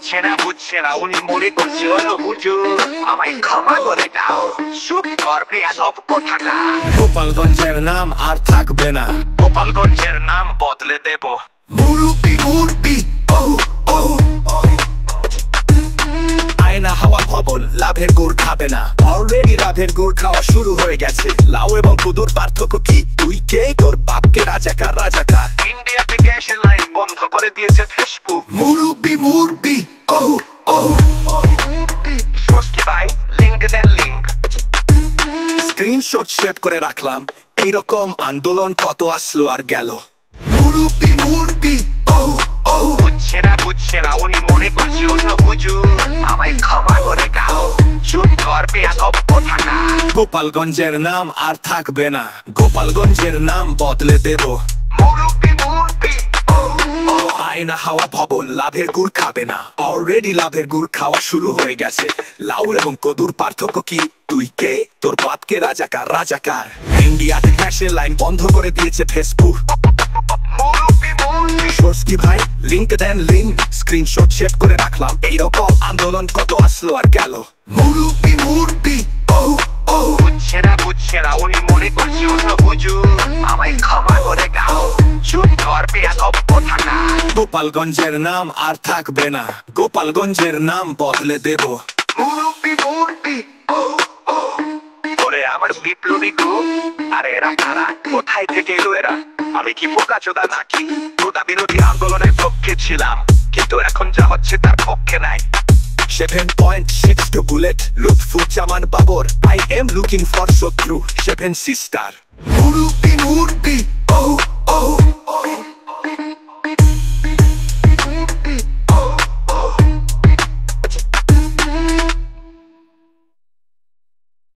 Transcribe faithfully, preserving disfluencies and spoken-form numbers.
শুনছে না, বুঝছে না, উনি মনে করছে হলো হুজুর। আমায় ক্ষমা করে দাও, সুখ করবে আজব কথাটা। গোপালগঞ্জের নাম আর থাকবে না, গোপালগঞ্জের নাম বদলে দেব মুরুব্বী মুরব্বি। ওহু ওহু আয়না হাওয়া খবল, লাভের গুড় খাবে না। অলরেডি লাভের গুড় খাওয়া শুরু হয়ে গেছে। লাউ এবং কুদুর পার্থক্য কি? তুই কে? তোর বাপকে রাজাকার রাজাকার। ইন্ডিয়াতে গ্যাসের লাইন বন্ধ করে দিয়েছে ফেসবুক। মুরুব্বী মুরব্বি। ওহু ওহু স্বস্তি ভাই, লিঙ্কডইন লিঙ্ক স্ক্রিনশট সেভ করে রাখলাম। এইরকম আন্দোলন কত আসলো আর গেল। মুরুব্বী মুরব্বি। ওহু ওহু বুঝছে না, বুঝছে না, উনি মনে করছে অন্য হুজুর। আমায় ক্ষমা করে দাও, চুপ করবে আজব কথাটা। গোপালগঞ্জের নাম আর থাকবে না, গোপালগঞ্জের নাম বদলে দেব মুরুব্বী মুরব্বি। আয়না হাওয়া ভবন, লাভের গুড় খাবে না। অলরেডি লাভের গুড় খাওয়া শুরু হয়ে গেছে। লাউ এবং কদুর পার্থক্য কি? তুই কে? তোর বাপকে রাজাকার রাজাকার। ইন্ডিয়াতে গ্যাসের লাইন বন্ধ করে দিয়েছে ফেসবুক। স্বস্তি ভাই, লিঙ্কডইন লিঙ্ক স্ক্রিনশট সেভ করে রাখলাম। এইরকম আন্দোলন কত আসলো আর গেল। মুরুব্বী মুরব্বি। ওহু ওহু বুঝছে না, বুঝছে না, উনি মনে করছে অন্য হুজুর। আমায় ক্ষমা করে দাও, চুপ করবে আজব কথাটা। গোপালগঞ্জের নাম আর থাকবে না, গোপালগঞ্জের নাম বদলে দেব মুরুব্বী মুরব্বি। ওহু আমার বিপ্লবী গ্রুপ, আর এরা কারা? কোথায় থেকে এলো এরা? আমি কি বোকাচোদা নাকি? প্রদা বিরোধী আন্দোলনের পক্ষে ছিলাম, কিন্তু এখন যা হচ্ছে তার পক্ষে নাই। seven point six two bullet Lutfuzzaman Babar. I am looking for শত্রু seven sister। মুরুব্বী মুরব্বি। ওহু ওহু